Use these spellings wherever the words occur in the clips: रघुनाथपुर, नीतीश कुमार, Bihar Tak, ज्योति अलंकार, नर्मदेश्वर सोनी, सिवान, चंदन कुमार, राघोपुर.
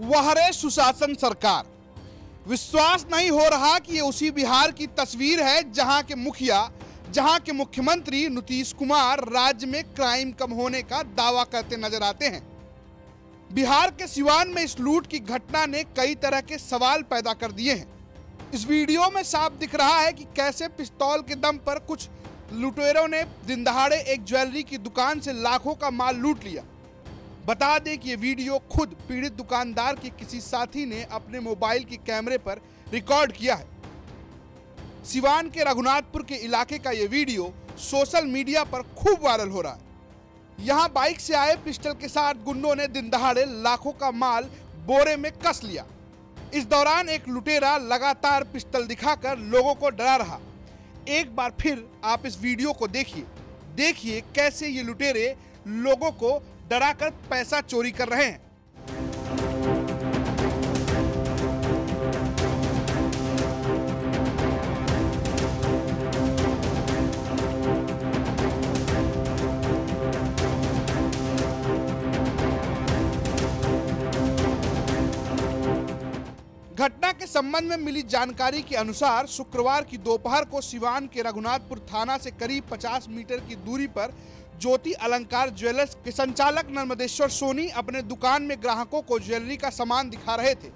वह रे सुशासन सरकार। विश्वास नहीं हो रहा कि ये उसी बिहार की तस्वीर है जहां के मुखिया, जहां के मुख्यमंत्री नीतीश कुमार राज्य में क्राइम कम होने का दावा करते नजर आते हैं। बिहार के सिवान में इस लूट की घटना ने कई तरह के सवाल पैदा कर दिए हैं। इस वीडियो में साफ दिख रहा है कि कैसे पिस्तौल के दम पर कुछ लुटेरों ने दिन दहाड़े एक ज्वेलरी की दुकान से लाखों का माल लूट लिया। बता दें कि ये वीडियो खुद पीड़ित दुकानदार के किसी साथी ने अपने मोबाइल के कैमरे पर रिकॉर्ड किया है। सिवान के रघुनाथपुर के इलाके का ये वीडियो सोशल मीडिया पर खूब वायरल हो रहा है। यहाँ बाइक से आए पिस्टल के साथ गुंडों ने दिन दहाड़े लाखों का माल बोरे में कस लिया। इस दौरान एक लुटेरा लगातार पिस्टल दिखाकर लोगों को डरा रहा। एक बार फिर आप इस वीडियो को देखिए कैसे ये लुटेरे लोगों को डरा कर पैसा चोरी कर रहे हैं। घटना के संबंध में मिली जानकारी के अनुसार शुक्रवार की दोपहर को सिवान के रघुनाथपुर थाना से करीब 50 मीटर की दूरी पर ज्योति अलंकार ज्वेलर्स के संचालक नर्मदेश्वर सोनी अपने दुकान में ग्राहकों को ज्वेलरी का सामान दिखा रहे थे।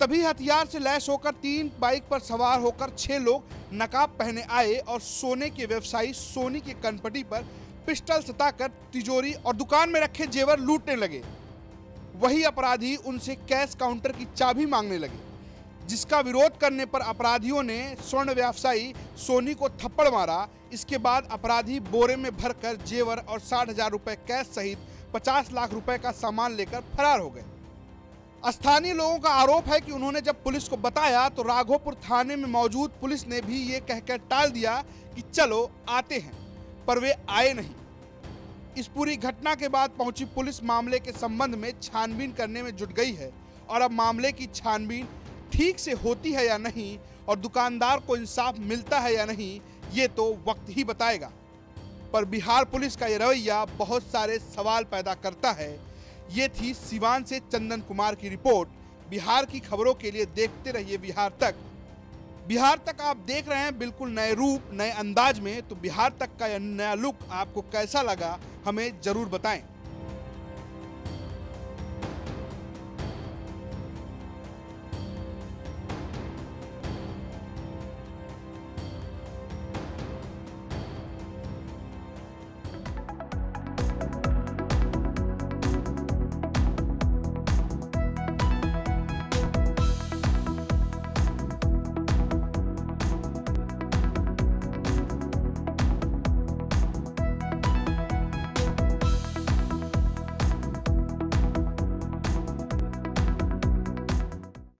तभी हथियार से लैस होकर 3 बाइक पर सवार होकर 6 लोग नकाब पहने आए और सोने के व्यवसायी सोनी के कनपटी पर पिस्टल सताकर तिजोरी और दुकान में रखे जेवर लूटने लगे। वही अपराधी उनसे कैश काउंटर की चाबी मांगने लगे, जिसका विरोध करने पर अपराधियों ने स्वर्ण व्यवसायी सोनी को थप्पड़ मारा। इसके बाद अपराधी बोरे में भरकर जेवर और 60,000 रुपए कैश सहित 50 लाख रुपए का सामान लेकर फरार हो गए। स्थानीय लोगों का आरोप है कि उन्होंने जब पुलिस को बताया तो राघोपुर थाने में मौजूद पुलिस ने भी ये कहकर टाल दिया कि चलो आते हैं, पर वे आए नहीं। इस पूरी घटना के बाद पहुंची पुलिस मामले के संबंध में छानबीन करने में जुट गई है और अब मामले की छानबीन ठीक से होती है या नहीं और दुकानदार को इंसाफ मिलता है या नहीं, ये तो वक्त ही बताएगा। पर बिहार पुलिस का ये रवैया बहुत सारे सवाल पैदा करता है। ये थी सिवान से चंदन कुमार की रिपोर्ट। बिहार की खबरों के लिए देखते रहिए बिहार तक। बिहार तक आप देख रहे हैं बिल्कुल नए रूप, नए अंदाज में, तो बिहार तक का यह नया लुक आपको कैसा लगा हमें जरूर बताएं।